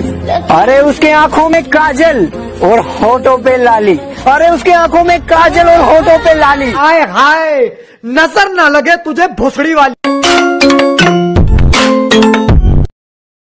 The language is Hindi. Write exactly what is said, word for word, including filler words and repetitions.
अरे उसके आंखों में काजल और होठों पे लाली, अरे उसके आंखों में काजल और होठों पे लाली, हाय हाय नजर ना लगे तुझे भोसड़ी वाली।